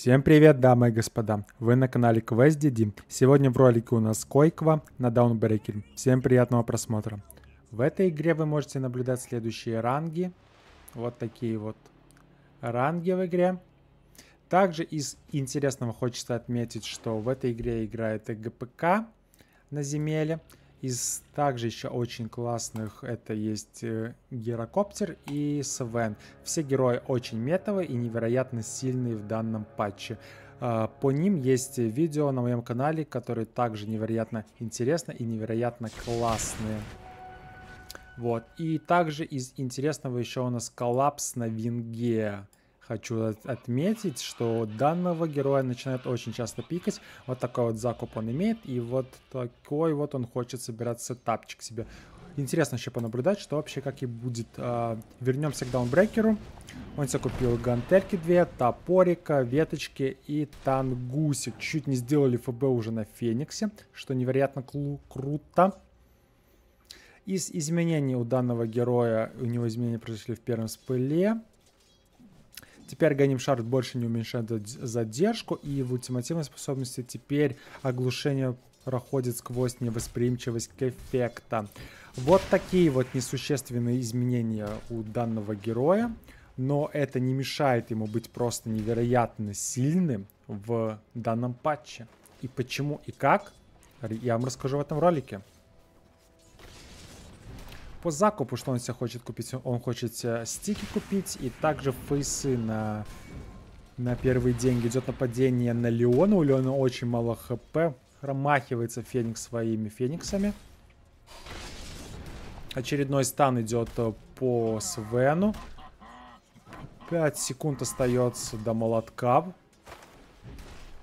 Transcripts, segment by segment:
Всем привет, дамы и господа, вы на канале QuestDD. Сегодня в ролике у нас Койква на Dawnbreaker. Всем приятного просмотра. В этой игре вы можете наблюдать следующие ранги. Вот такие вот ранги в игре. Также из интересного хочется отметить, что в этой игре играет и ГПК на земле. Из также еще очень классных это есть Гирокоптер и Свен. Все герои очень метовые и невероятно сильные в данном патче. По ним есть видео на моем канале, которые также невероятно интересны и невероятно классные. Вот. И также из интересного еще у нас коллапс на Винге. Хочу отметить, что данного героя начинает очень часто пикать. Вот такой вот закуп он имеет. И вот такой вот он хочет собирать сетапчик себе. Интересно еще понаблюдать, что вообще как и будет. Вернемся к Dawnbreaker'у. Он себе купил гантельки две, топорика, веточки и тангусик. Чуть не сделали ФБ уже на Фениксе, что невероятно круто. Из изменений у данного героя, у него изменения произошли в первом спыле. Теперь Аганим Шард больше не уменьшает задержку, и в ультимативной способности теперь оглушение проходит сквозь невосприимчивость к эффекту. Вот такие вот несущественные изменения у данного героя, но это не мешает ему быть просто невероятно сильным в данном патче. И почему и как, я вам расскажу в этом ролике. По закупу, что он себе хочет купить, он хочет стики купить и также фейсы на первые деньги. Идет нападение на Лиона, у Лиона очень мало хп, промахивается Феникс своими фениксами. Очередной стан идет по Свену, 5 секунд остается до молотка.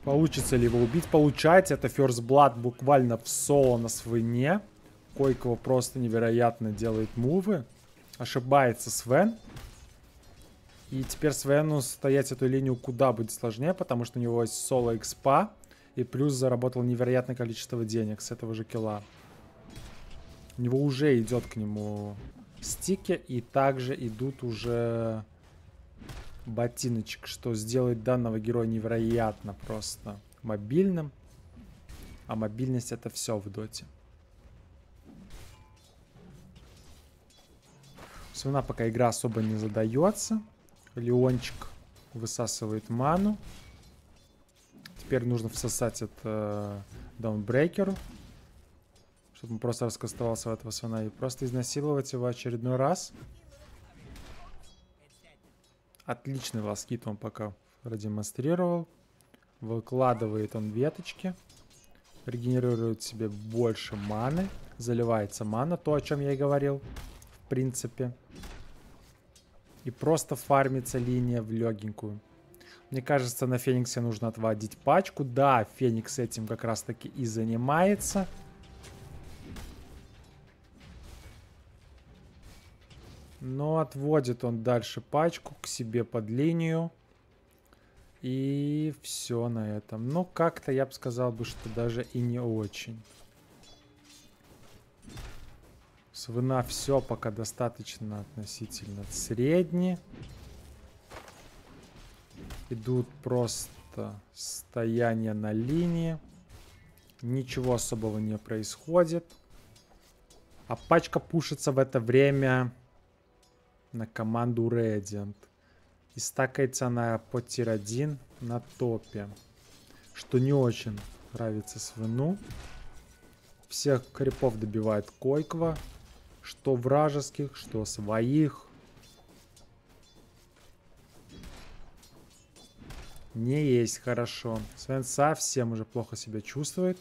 Получится ли его убить? Получается, это First Blood буквально в соло на Свене. Койкова просто невероятно делает мувы. Ошибается Свен. И теперь Свену стоять эту линию куда будет сложнее, потому что у него есть соло экспа. И плюс заработал невероятное количество денег с этого же килла. У него уже идет к нему стики. И также идут уже ботиночек, что сделает данного героя невероятно просто мобильным. А мобильность это все в доте. Свена пока игра особо не задается. Леончик высасывает ману. Теперь нужно всосать это Dawnbreaker'у. Чтобы он просто раскастовался в этого Свена и просто изнасиловать его очередной раз. Отличный ласкит он пока продемонстрировал. Выкладывает он веточки. Регенерирует себе больше маны. Заливается мана, то о чем я и говорил. В принципе. И просто фармится линия в легенькую. Мне кажется, на Фениксе нужно отводить пачку. Да, Феникс этим как раз таки и занимается. Но отводит он дальше пачку к себе под линию. И все на этом. Но как-то я бы сказал, что даже и не очень. Свена все пока достаточно относительно средне. Идут просто стояния на линии. Ничего особого не происходит. А пачка пушится в это время на команду Радиант. И стакается она по тир-1 на топе. Что не очень нравится Свену. Всех крипов добивает Койква. Что вражеских, что своих. Не есть хорошо. Свен совсем уже плохо себя чувствует.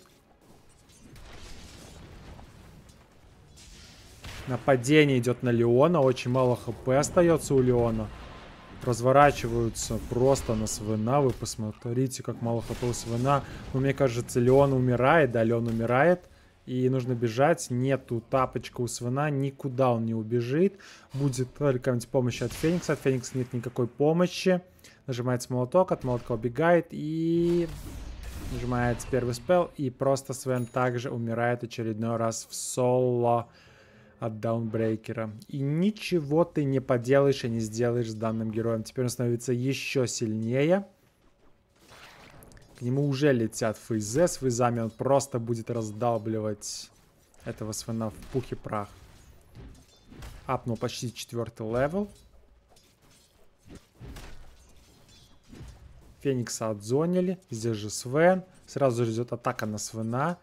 Нападение идет на Леона. Очень мало хп остается у Леона. Разворачиваются просто на Свена. Вы посмотрите, как мало хп у Свена. Но мне кажется, Леон умирает. Да, Леон умирает. И нужно бежать. Нету тапочка у Свена. Никуда он не убежит. Будет только какая-нибудь помощь от Феникса. От Феникса нет никакой помощи. Нажимается молоток. От молотка убегает. И нажимается первый спел. И просто Свен также умирает очередной раз в соло от Dawnbreaker'а. И ничего ты не поделаешь и не сделаешь с данным героем. Теперь он становится еще сильнее. К нему уже летят фейзы. С фейзами он просто будет раздалбливать этого свена в пух и прах. Апнул почти 4-й левел. Феникса отзонили. Здесь же Свен. Сразу же идет атака на Свена.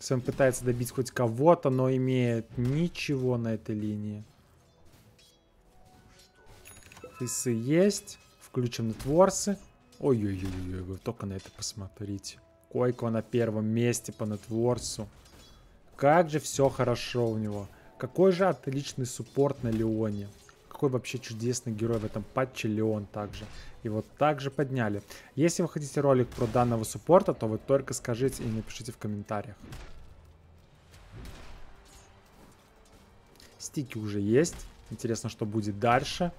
Свен пытается добить хоть кого-то, но имеет ничего на этой линии. Фейсы есть. Включим нетворсы. Ой-ой-ой, вы только на это посмотрите. Койква на первом месте по нетворсу. Как же все хорошо у него. Какой же отличный суппорт на Леоне. Какой вообще чудесный герой в этом патче Леон также. Его также подняли. Если вы хотите ролик про данного суппорта, то вы только скажите и напишите в комментариях. Стики уже есть. Интересно, что будет дальше.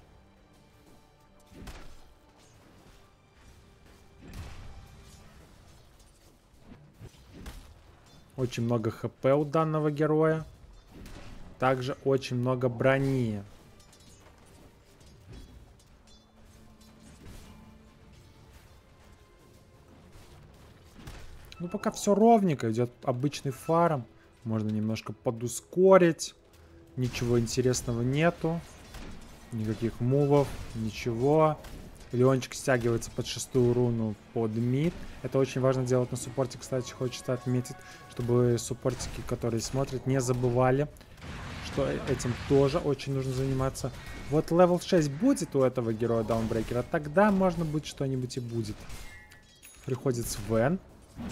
Очень много хп у данного героя. Также очень много брони. Ну пока все ровненько. Идет обычный фарм. Можно немножко подускорить. Ничего интересного нету. Никаких мувов. Ничего. Леончик стягивается под 6-ю руну под мид. Это очень важно делать на суппорте. Кстати, хочется отметить, чтобы суппортики, которые смотрят, не забывали, что этим тоже очень нужно заниматься. Вот левел 6 будет у этого героя Даунбрейкера, тогда можно быть что-нибудь и будет. Приходит Свен,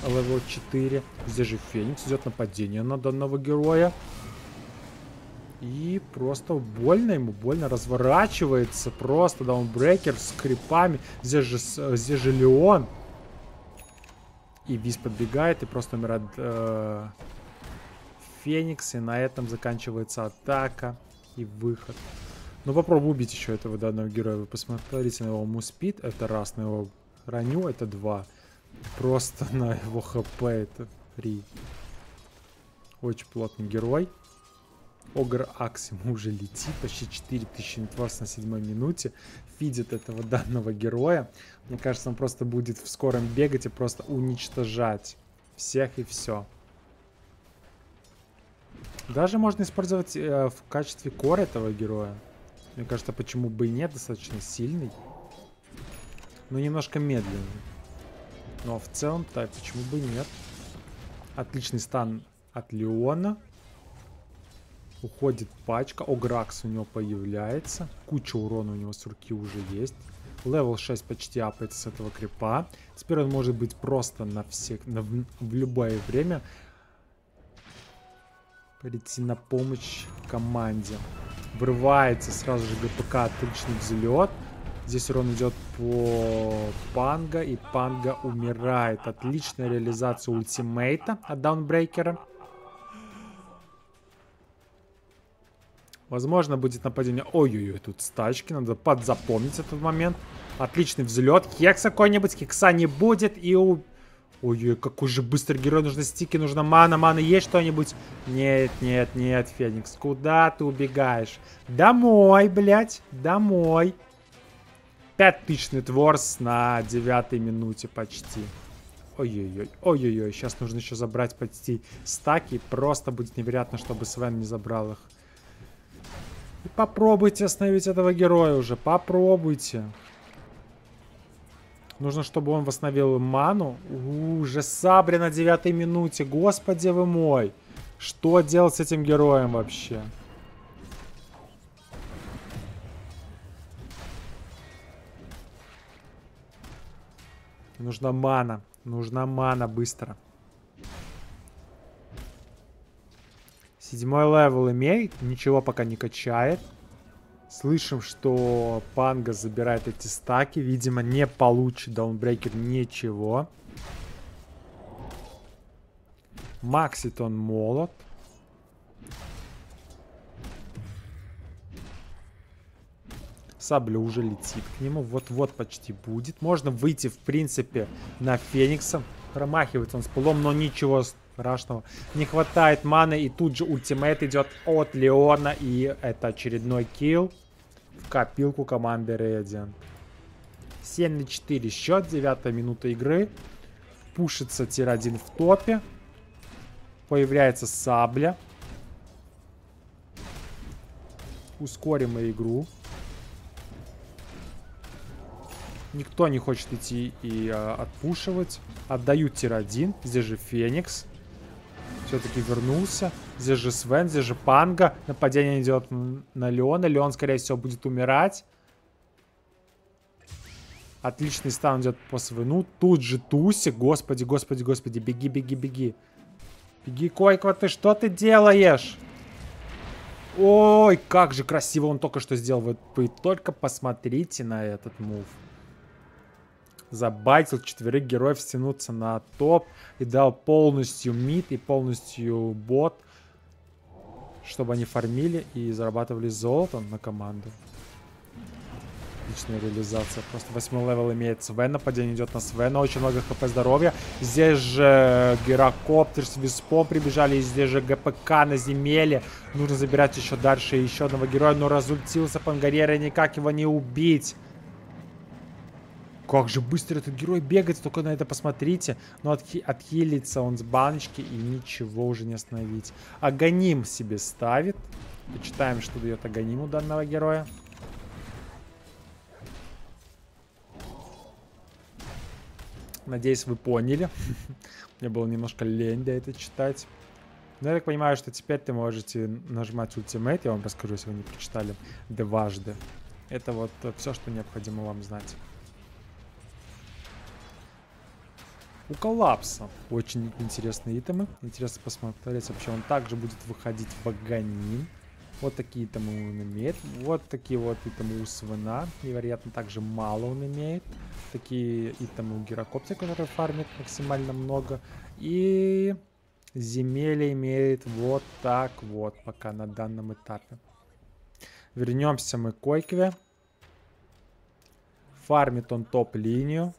левел 4. Здесь же Феникс, идет нападение на данного героя. И просто больно ему, больно разворачивается. Просто Даунбрейкер с крипами. Здесь же Леон. И Вис подбегает, и просто умирает Феникс. И на этом заканчивается атака и выход. Но попробуй убить еще этого данного героя. Вы посмотрите на его муспид. Это раз, на его раню это 2. Просто на его хп это 3. Очень плотный герой. Огр Акс ему уже летит, почти 4000 нетворс на 7-й минуте. Фидит этого данного героя. Мне кажется, он просто будет в скором бегать и просто уничтожать всех и все. Даже можно использовать в качестве кора этого героя. Мне кажется, почему бы и нет, достаточно сильный. Но немножко медленный. Но в целом-то почему бы и нет. Отличный стан от Леона. Уходит пачка, Огракс у него появляется, куча урона у него с руки уже есть. Левел 6 почти апается с этого крипа. Теперь он может быть просто на всех, в любое время прийти на помощь команде. Врывается сразу же ГПК, отличный взлет. Здесь урон идет по Панга, и Панга умирает. Отличная реализация ультимейта от Даунбрейкера. Возможно, будет нападение. Ой-ой-ой, тут стачки. Надо подзапомнить этот момент. Отличный взлет. Хекса какой-нибудь. Хекса не будет. И у... Ой-ой, какой же быстрый герой. Нужны стики, нужна мана. Мана есть что-нибудь? Нет, нет, нет, Феникс. Куда ты убегаешь? Домой, блядь. Домой. 5000 нетворс на 9-й минуте почти. Ой-ой-ой, ой-ой-ой. Сейчас нужно еще забрать почти стаки. Просто будет невероятно, чтобы Свен не забрал их. И попробуйте остановить этого героя уже. Попробуйте. Нужно, чтобы он восстановил ману. Уже сабля на 9-й минуте. Господи вы мой. Что делать с этим героем вообще? Нужна мана. Нужна мана быстро. 7-й левел имеет, ничего пока не качает. Слышим, что Панга забирает эти стаки. Видимо, не получит Даунбрейкер ничего. Максит он молот. Сабля уже летит к нему. Вот-вот почти будет. Можно выйти, в принципе, на Феникса. Промахивается он с пулом, но ничего страшного. Не хватает маны, и тут же ультимейт идет от Леона. И это очередной килл в копилку команды Радиант. 7-4 счет, 9-я минута игры. пушится тир-1 в топе. Появляется сабля. Ускорим игру. Никто не хочет идти и отпушивать. Отдают тир-1. Здесь же Феникс. Все-таки вернулся. Здесь же Свен, здесь же Панга. Нападение идет на Леона. Леон, скорее всего, будет умирать. Отличный стан идет по Свену. Тут же Тусик. Господи, господи, господи. Беги, беги, беги. Беги, Койква, ты что ты делаешь? Ой, как же красиво он только что сделал. Вы только посмотрите на этот мув. Забайтил четверых героев стянуться на топ. И дал полностью мид и полностью бот. Чтобы они фармили и зарабатывали золото на команду. Отличная реализация. Просто 8-й левел имеет Свен. Нападение идет на Свена. Очень много хп здоровья. Здесь же Гирокоптер с виспом прибежали. И здесь же ГПК на земле. Нужно забирать еще дальше еще одного героя. Но разультился Пангольер и никак его не убить. Как же быстро этот герой бегает, только на это посмотрите. Но отхилится он с баночки и ничего уже не остановить. Аганим себе ставит. Почитаем, что дает Аганиму данного героя. Надеюсь, вы поняли. Мне было немножко лень до этого читать. Но я так понимаю, что теперь ты можете нажимать ультимейт. Я вам расскажу, если вы не прочитали дважды. Это вот все, что необходимо вам знать. У коллапса очень интересные итемы. Интересно посмотреть вообще. Он также будет выходить в Аганим. Вот такие итемы он имеет. Вот такие вот итемы у Свена. Невероятно также мало он имеет. Такие итемы у Гирокоптера, который фармит максимально много. И земелье имеет вот так вот. Пока на данном этапе. Вернемся мы к Койкве. Фармит он топ-линию.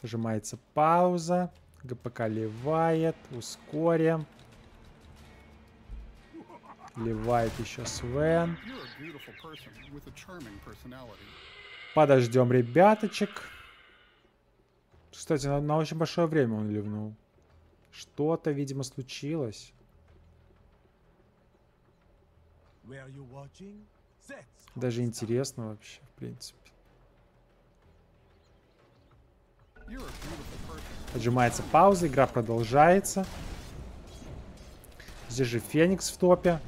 Нажимается пауза. ГПК ливает. Ускорим. Ливает еще Свен. Подождем ребяточек. Кстати, на очень большое время он ливнул. Что-то, видимо, случилось. Даже интересно вообще, в принципе. Отжимается пауза, игра продолжается. Здесь же Феникс в топе.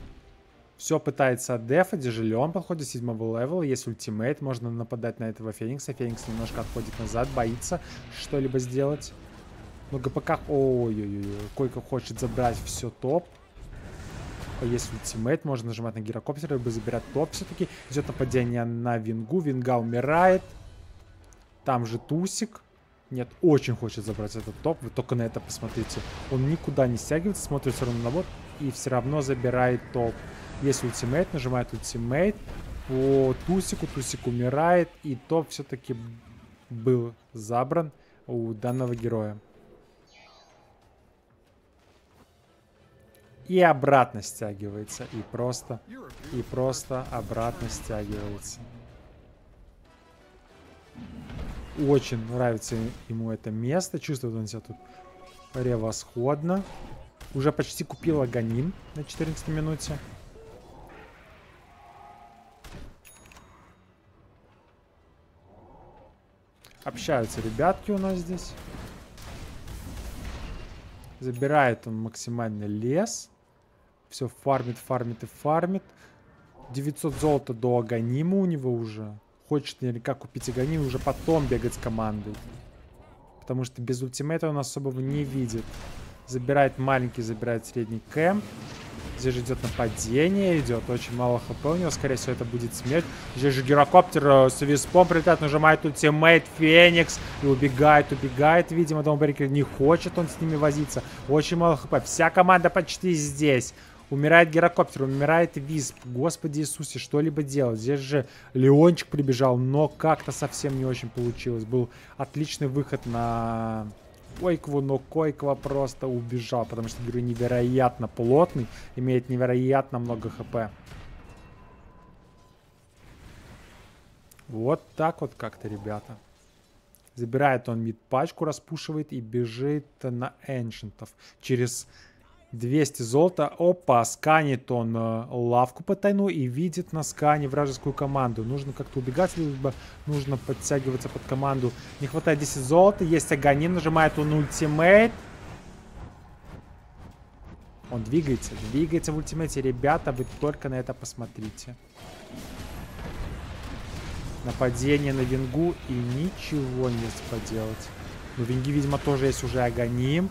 Все пытается отдефать. Здесь же Леон подходит 7-го левела. Есть ультимейт, можно нападать на этого Феникса. Феникс немножко отходит назад, боится что-либо сделать. Но ГПК... Ой-ой-ой, Койка хочет забрать все топ. Есть ультимейт, можно нажимать на Гирокоптер, либо забирать топ все-таки. Идет нападение на Вингу. Винга умирает. Там же Тусик. Нет, очень хочет забрать этот топ. Вы только на это посмотрите. Он никуда не стягивается, смотрит все равно на вот. И все равно забирает топ. Есть ультимейт, нажимает ультимейт. По Тусику, Тусик умирает. И топ все-таки был забран у данного героя. И обратно стягивается. И просто обратно стягивается. Очень нравится ему это место. Чувствует он себя тут превосходно. Уже почти купил Аганим на 14-й минуте. Общаются ребятки у нас здесь. Забирает он максимально лес. Все фармит, фармит и фармит. 900 золота до Аганима у него уже. Хочет наверняка купить Аганим и уже потом бегать с командой. Потому что без ультимейта он особого не видит. Забирает маленький, забирает средний кэмп. Здесь же идет нападение, идет очень мало хп у него. Скорее всего, это будет смерть. Здесь же Гирокоптер с виспом прилетает, нажимает ультимейт Феникс. И убегает. Видимо, Dawnbreaker не хочет он с ними возиться. Очень мало хп. Вся команда почти здесь. Умирает Гирокоптер, умирает висп. Господи Иисусе, что-либо делать. Здесь же Леончик прибежал, но как-то совсем не очень получилось. Был отличный выход на Койкву, но Койква просто убежал. Потому что, говорю, невероятно плотный. Имеет невероятно много хп. Вот так вот как-то, ребята. Забирает он мид-пачку, распушивает и бежит на эншентов. Через 200 золота. Опа, сканит он лавку потайную и видит на скане вражескую команду. Нужно как-то убегать, либо нужно подтягиваться под команду. Не хватает 10 золота. Есть Аганим, нажимает он ультимейт. Он двигается, двигается в ультимейте. Ребята, вы только на это посмотрите. Нападение на Вингу и ничего не поделать. Но Винги, видимо, тоже есть уже Аганим.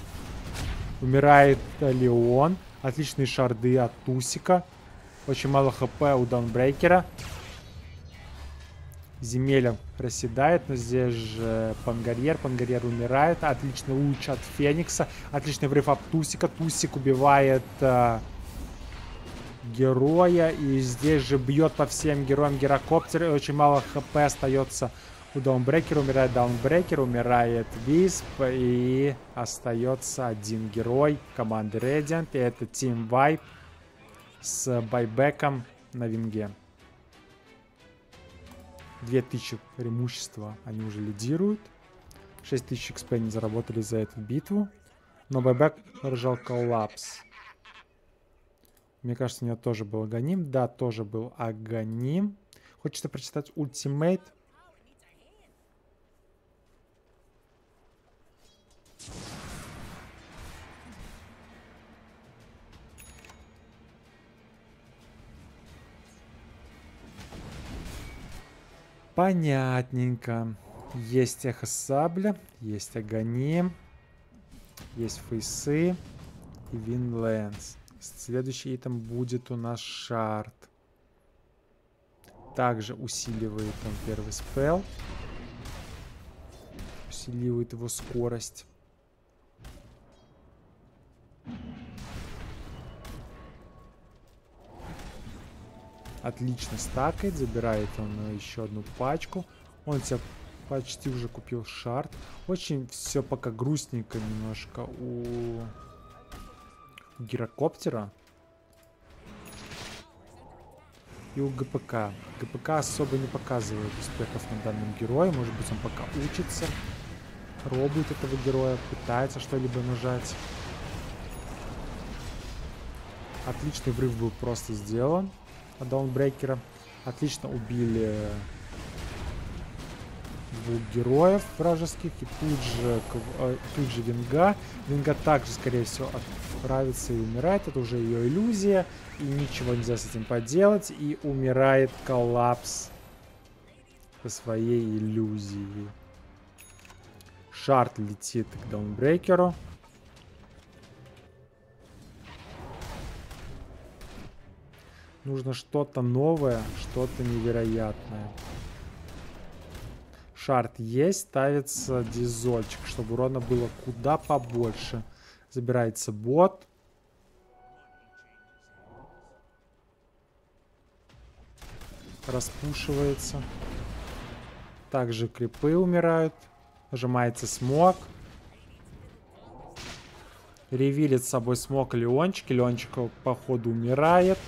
Умирает Лион. Отличные шарды от Тусика. Очень мало хп у Даунбрейкера. Земелья проседает, но здесь же Пангольер. Пангольер умирает. Отличный луч от Феникса. Отличный врыв от Тусика. Тусик убивает героя. И здесь же бьет по всем героям гирокоптер. И очень мало хп остается у Даунбрейкера. Умирает Даунбрейкер. Умирает Висп. И остается один герой команды Радиант. И это Team Vibe с Байбеком на Винге. 2000 преимущества, они уже лидируют. 6000 XP они заработали за эту битву. Но Байбек рожал коллапс. Мне кажется, у него тоже был Аганим. Да, тоже был Аганим. Хочется прочитать ультимейт. Понятненько. Есть Эхо Сабля, есть Аганим, есть Фейсы и Винлэнс. Следующий итем будет у нас Шард. Также усиливает он первый спел. Усиливает его скорость. Отлично стакает, забирает он еще одну пачку. Он себе почти уже купил шард. Очень все пока грустненько немножко у гирокоптера и у ГПК. ГПК особо не показывает успехов на данном герое. Может быть, он пока учится, пробует этого героя, пытается что-либо нажать. Отличный врыв был просто сделан. Даунбрейкера. Отлично убили двух героев вражеских. И тут же Винга. Винга также, скорее всего, отправится и умирает. Это уже ее иллюзия. И ничего нельзя с этим поделать. И умирает коллапс со своей иллюзией. Шард летит к Даунбрейкеру. Нужно что-то новое, что-то невероятное. Шард есть, ставится дизольчик, чтобы урона было куда побольше. Забирается бот. Распушивается. Также крипы умирают. Нажимается смог. Ревилит с собой смог Леончик. Леончик, походу, умирает.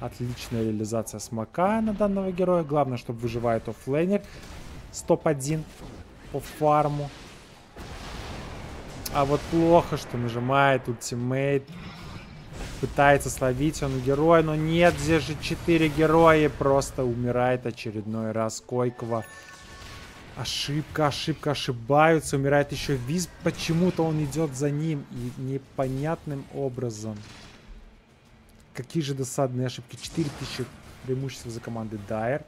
Отличная реализация смока на данного героя. Главное, чтобы выживает оффлейнер. Стоп-1 по фарму. А вот плохо, что нажимает ультимейт. Пытается словить он героя, но нет, здесь же 4 героя. Просто умирает очередной раз Койква. Ошибка, ошибка, ошибаются. Умирает еще Виз. Почему-то он идет за ним. И непонятным образом... Какие же досадные ошибки. 4000 преимущества за командой Dire.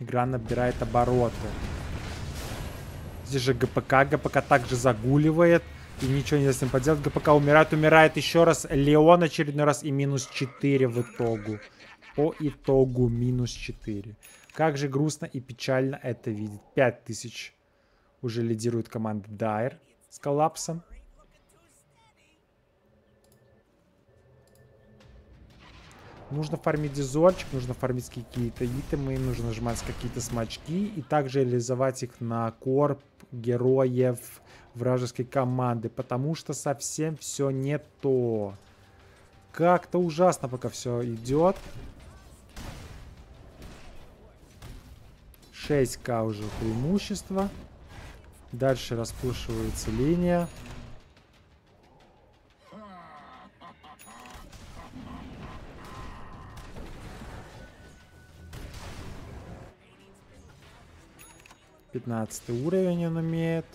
Игра набирает обороты. Здесь же ГПК. ГПК также загуливает. И ничего нельзя с ним поделать. ГПК умирает, умирает еще раз. Леон очередной раз. И минус 4 в итогу. По итогу минус 4. Как же грустно и печально это видеть. 5000 уже лидирует команда Dire с коллапсом. Нужно фармить дизольчик, нужно фармить какие-то итемы, нужно нажимать какие-то смачки и также реализовать их на корп героев вражеской команды, потому что совсем все не то. Как-то ужасно пока все идет. 6к уже преимущество. Дальше распушивается линия. Пятнадцатый уровень он умеет.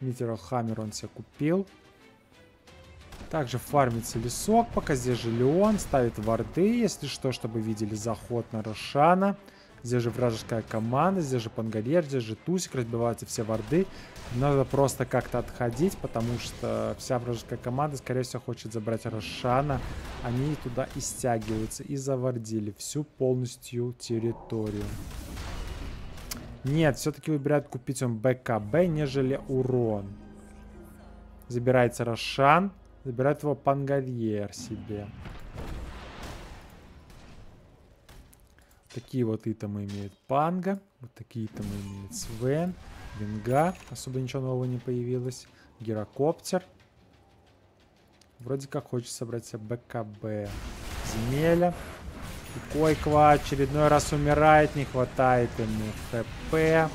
Митерохаммер он себе купил. Также фармится лесок. Пока здесь же Лион ставит варды, если что, чтобы видели заход на Рошана. Здесь же вражеская команда, здесь же Пангольер, здесь же Тусик. Разбиваются все варды. Надо просто как-то отходить, потому что вся вражеская команда, скорее всего, хочет забрать Рошана. Они туда и стягиваются, и завардили всю полностью территорию. Нет, все-таки выбирают купить он БКБ, нежели урон. Забирается Рошан, забирает его Пангольер себе. Такие вот итемы имеет Панга, вот такие итемы имеет Свен, Винга, особо ничего нового не появилось, Гирокоптер. Вроде как хочет собрать себе БКБ, земля. Койква очередной раз умирает, не хватает ему ХП.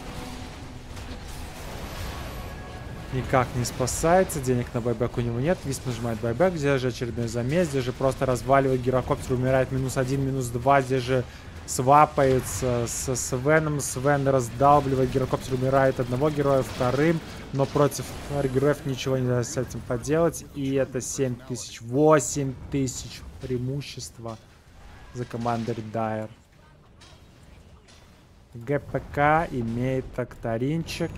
Никак не спасается, денег на байбек у него нет. Висп нажимает байбек, здесь же очередной замес, здесь же просто разваливает гирокоптер, умирает -1, -2, здесь же свапается со Свеном. Свен раздалбливает, гирокоптер умирает одного героя, вторым. Но против героев ничего нельзя с этим поделать. И это 7000, 8000 преимущества за командой Dire. ГПК имеет тактаринчик,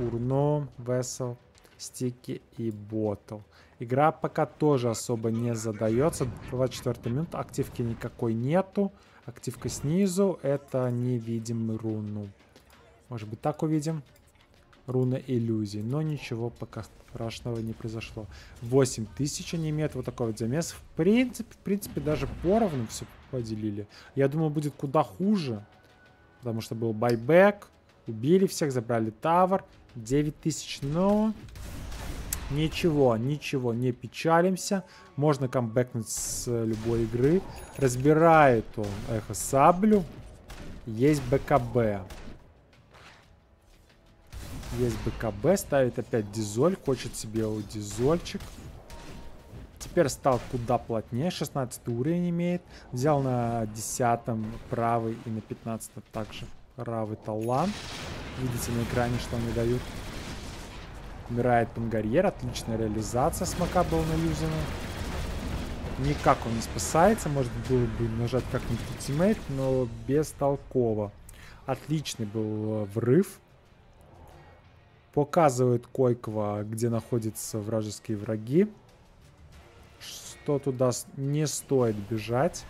урно, весел, стики и ботл. Игра пока тоже особо не задается. 24 минут, активки никакой нету. Активка снизу, это не видим руну. Может быть, так увидим. Руна иллюзий, но ничего пока страшного не произошло. 8000 они имеют, вот такой вот замес. В принципе, даже поровну все поделили. Я думал, будет куда хуже, потому что был байбек, убили всех, забрали тавер, 9000, но ничего, ничего, не печалимся. Можно камбэкнуть с любой игры. Разбирает он эхо саблю, есть БКБ. Есть БКБ, ставит опять дизоль, хочет себе дизольчик. Теперь стал куда плотнее, 16 уровень имеет. Взял на 10-м правый и на 15-м также правый талант. Видите на экране, что они дают. Умирает Пангольер, отличная реализация смока была на юзене. Никак он не спасается, может было бы нажать как-нибудь ультимейт, но бестолково. Отличный был врыв. Показывает Койква, где находятся вражеские враги. Что туда не стоит бежать.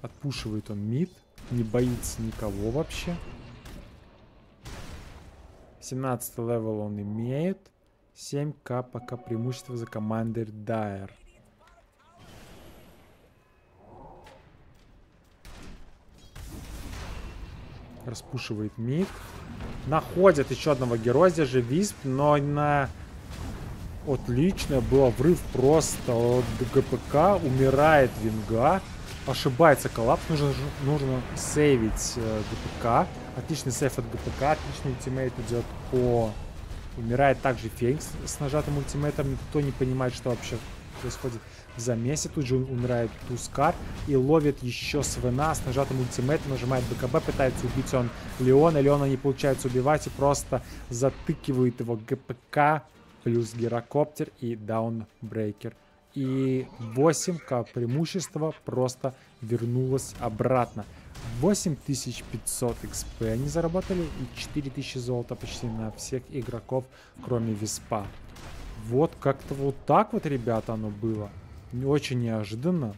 Отпушивает он мид. Не боится никого вообще. 17 левел он имеет. 7к пока преимущество за командой Dire. Распушивает мид. Находят еще одного героя. Здесь же висп, но на... Отлично. Был врыв просто от ГПК. Умирает Винга. Ошибается коллапс. Нужно сейвить ГПК. Отличный сейв от ГПК. Отличный ультимейт идет по... Умирает также Феникс с нажатым ультимейтом. Никто не понимает, что вообще происходит в замесе. Тут же умирает Тускар и ловит еще Свена с нажатым ультимейтом, нажимает БКБ, пытается убить он Леона. Леона не получается убивать и просто затыкивает его ГПК плюс гирокоптер и Dawnbreaker. И 8к преимущество просто вернулось обратно. 8500 XP они заработали и 4000 золота почти на всех игроков, кроме виспа. Вот как-то вот так вот, ребята, оно было. Не очень неожиданно.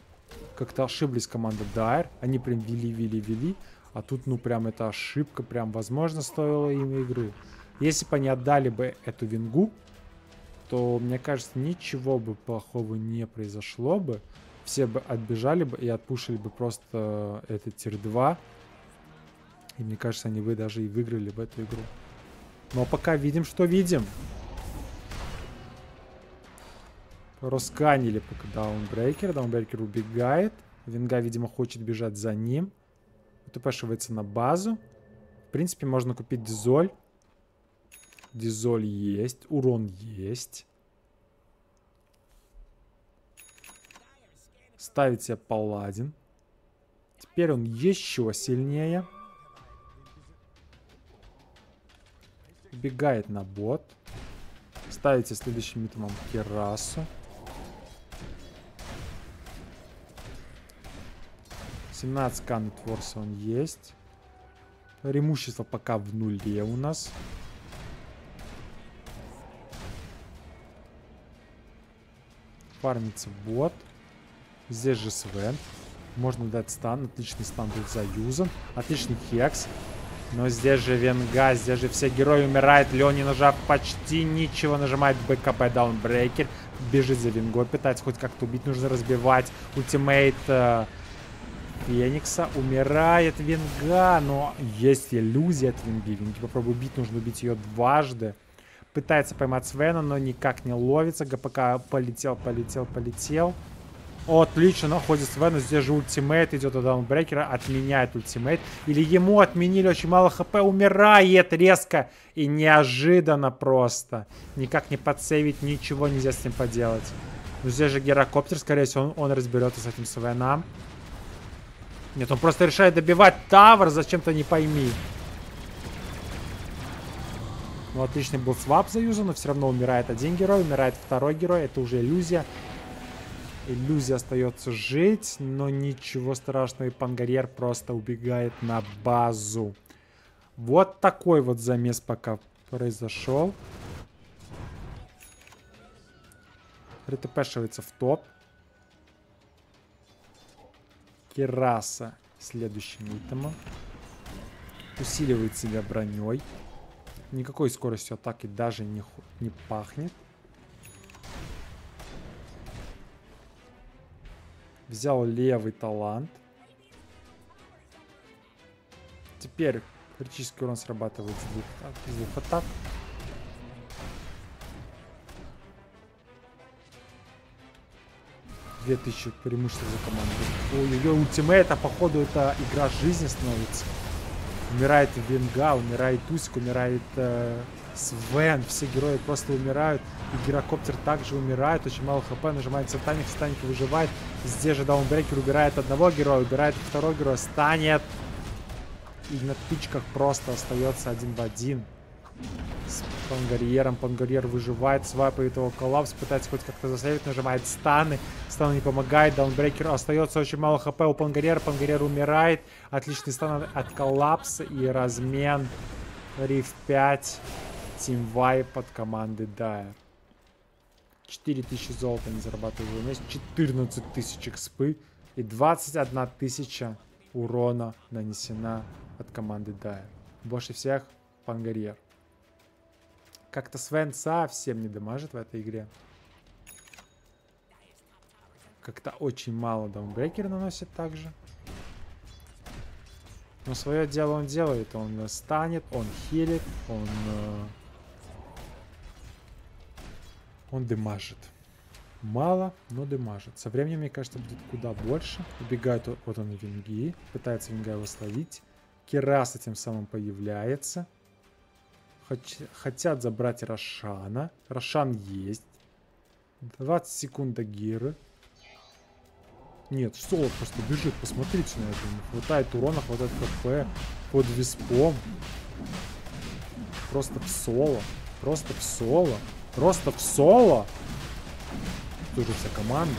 Как-то ошиблись команда Dire. Они прям вели. А тут, ну, прям эта ошибка, прям, возможно, стоила им игры. Если бы они отдали бы эту вингу, то, мне кажется, ничего бы плохого не произошло бы. Все бы отбежали бы и отпушили бы просто этот тир 2. И, мне кажется, они бы даже и выиграли бы эту игру. Но пока видим, что видим. Расканили пока Dawnbreaker. Dawnbreaker убегает. Винга, видимо, хочет бежать за ним. Тупешивается на базу. В принципе, можно купить дизоль. Дизоль есть. Урон есть. Ставить себе паладин. Теперь он еще сильнее. Убегает на бот. Ставите следующим митомом Керасу. 17к нетворса он есть. Преимущество пока в нуле у нас. Фармится бот. Здесь же Свен. Можно дать стан. Отличный стан будет заюзан. Отличный хекс. Но здесь же Венга, здесь же все герои умирают. Леон, не нажав почти ничего, нажимает БКБ Dawnbreaker. Бежит за Венгой, пытается хоть как-то убить. Нужно разбивать ультимейт Феникса. Умирает Венга, но есть иллюзия от Венги. Венги попробуй убить, нужно убить ее дважды. Пытается поймать Свена, но никак не ловится. ГПК полетел. Отлично, находит Свена. Здесь же ультимейт идет у Dawnbreaker. Отменяет ультимейт. Или ему отменили, очень мало хп. Умирает резко и неожиданно просто. Никак не подсейвить, ничего нельзя с ним поделать. Но здесь же гирокоптер. Скорее всего, он разберется с этим Свеном. Нет, он просто решает добивать тавр. Зачем-то не пойми. Ну, отличный был свап заюзан, но все равно умирает один герой. Умирает второй герой. Это уже иллюзия. Иллюзия остается жить, но ничего страшного. И Пангольер просто убегает на базу. Вот такой вот замес пока произошел. Притпешивается в топ. Кераса следующим итемом. Усиливает себя броней. Никакой скоростью атаки даже не пахнет. Взял левый талант. Теперь критический урон срабатывает с двух атак. Две тысячи преимущества за команду. Ой-ой-ой, ультимейта, походу, это игра жизни становится. Умирает Винга, умирает Тусик, умирает Свен. Все герои просто умирают. И гирокоптер также умирает. Очень мало хп. Нажимается Таник. Станик выживает. Здесь же Dawnbreaker убирает одного героя. Убирает второй героя. Станет. И на птичках просто остается один в один. С Пангольером. Пангольер выживает. Свайпает его коллапс. Пытается хоть как-то засейвить. Нажимает станы. Стан не помогает. Dawnbreaker остается. Очень мало хп у Пангольера. Пангольер умирает. Отличный стан от коллапса. И размен. Риф 5. Тимвайп от команды Dire. 4000 золота не зарабатываю в месяц, 14000 экспы и 21000 урона нанесена от команды Dire. Больше всех Пангольер. Как-то Свен совсем не дамажит в этой игре. Как-то очень мало Dawnbreaker наносит также. Но свое дело он делает. Он станет, он хилит, он дымажит. Мало, но дымажит. Со временем, мне кажется, будет куда больше. Убегает вот он Винги. Пытается Винга его словить. Керас этим самым появляется. Хотят забрать Рошана. Рошан есть. 20 секунд до Гиры. Нет, соло просто бежит. Посмотрите на это. Хватает урона, хватает хп. Под виспом. Просто в соло. Просто в соло. Просто в соло. Тут же вся команда.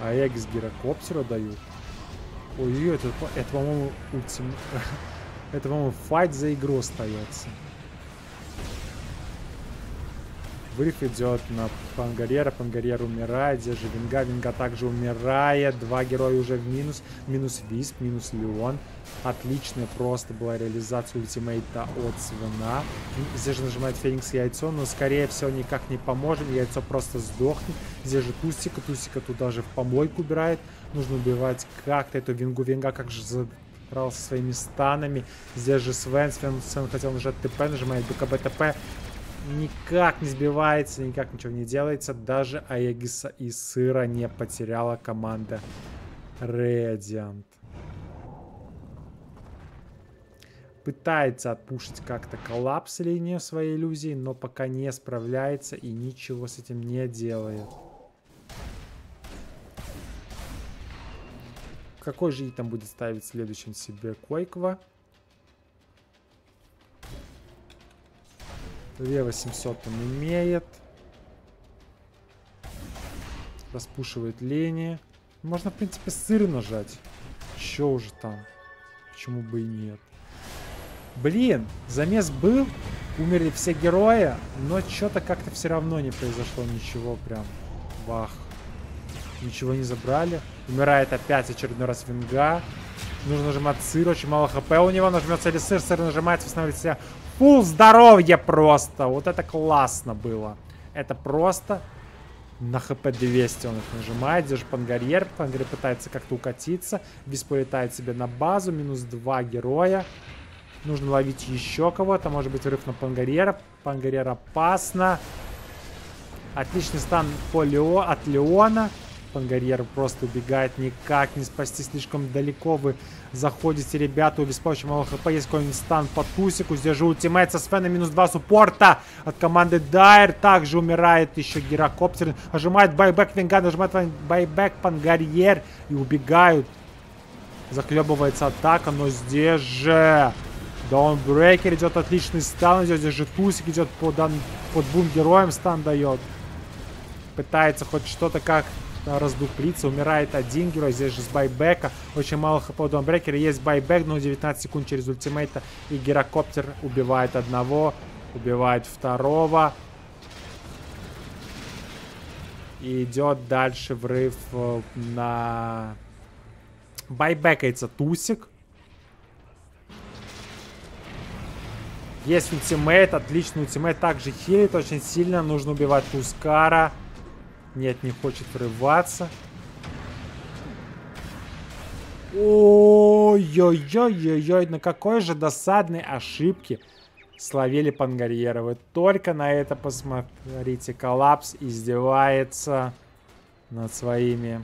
А Aegis гирокоптера дают. Ой-ой-ой, это по-моему, это, по-моему, файт за игру остается. Вриф идет на Пангольера. Пангольер умирает. Здесь же Винга. Винга также умирает. Два героя уже в минус. Минус Висп, минус Лион. Отличная просто была реализация ультимейта от Свена. Здесь же нажимает Феникс яйцо, но скорее всего никак не поможет. Яйцо просто сдохнет. Здесь же Тусика. Тусика туда же в помойку убирает. Нужно убивать как-то эту Вингу. Винга как же задрался своими станами. Здесь же Свен. Свен хотел нажать ТП. Нажимает БКБ ТП. никак не сбивается, никак ничего не делается. Даже Аегиса и Сыра не потеряла команда Радиант. Пытается отпушить как-то коллапс линию своей иллюзии, но пока не справляется и ничего с этим не делает. Какой же и там будет ставить следующим себе Койква? Лево 700 он имеет. Распушивает линии. Можно, в принципе, сыр нажать. Еще уже там. Почему бы и нет? Блин, замес был. Умерли все герои. Но что-то как-то все равно не произошло ничего прям. Вах. Ничего не забрали. Умирает опять очередной раз Винга. Нужно нажимать сыр. Очень мало хп у него. Нажмется ли сыр? Сыр нажимается, восстанавливает себя. Пул здоровья просто. Вот это классно было. Это просто на хп 200 он их нажимает. Держит Пангольер. Пангольер пытается как-то укатиться. Вис полетает себе на базу. Минус 2 героя. Нужно ловить еще кого-то. Может быть врыв на Пангольера. Пангольер опасно. Отличный стан от Леона. Пангольер просто убегает. Никак не спасти. Слишком далеко вы заходите, ребята. У Виспа очень мало хп. Есть какой-нибудь стан по Тусику. Здесь же ультимейт со Свена. Минус 2 суппорта от команды Dire. Также умирает еще Гирокоптер. Нажимает Байбек Винга. Нажимает Байбек Пангольер. И убегают. Захлебывается атака. Но здесь же Dawnbreaker идет. Отличный стан. Здесь же Тусик идет под двум героям. Стан дает. Пытается хоть что-то как раздуплиться. Умирает один герой. Здесь же с байбека. Очень мало хп у Dawnbreaker. Есть байбек, но 19 секунд через ультимейта. И Гирокоптер убивает одного. Убивает второго. И идет дальше врыв на... Байбекается Тусик. Есть ультимейт. Отличный ультимейт. Также хилит очень сильно. Нужно убивать Тускара. Нет, не хочет врываться. Ой-ой-ой-ой-ой, на какой же досадной ошибке словили Пангольера. Вы только на это посмотрите. Коллапс издевается над своими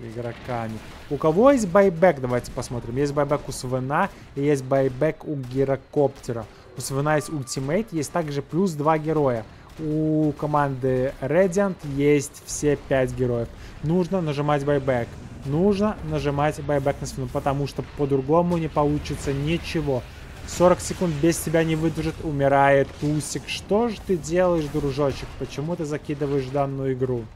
игроками. У кого есть байбек? Давайте посмотрим. Есть байбек у Свена и есть байбек у Гирокоптера. У Свена есть ультимейт, есть также плюс 2 героя. У команды Радиант есть все 5 героев. Нужно нажимать байбек. Нужно нажимать байбек на спину, потому что по-другому не получится ничего. 40 секунд без тебя не выдержит. Умирает Тусик. Что же ты делаешь, дружочек? Почему ты закидываешь данную игру?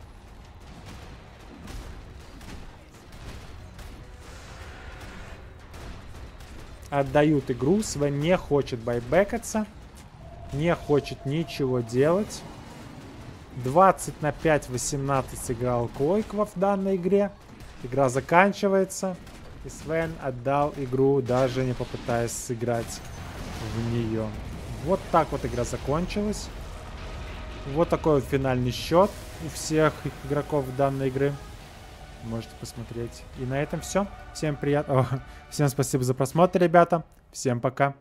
Отдают игру. Свен не хочет байбекаться. Не хочет ничего делать. 20 на 5, 18 сыграл Койква в данной игре. Игра заканчивается. И Свен отдал игру, даже не попытаясь сыграть в нее. Вот так вот игра закончилась. Вот такой вот финальный счет у всех игроков данной игры. Можете посмотреть. И на этом все. Всем приятного. Всем спасибо за просмотр, ребята. Всем пока.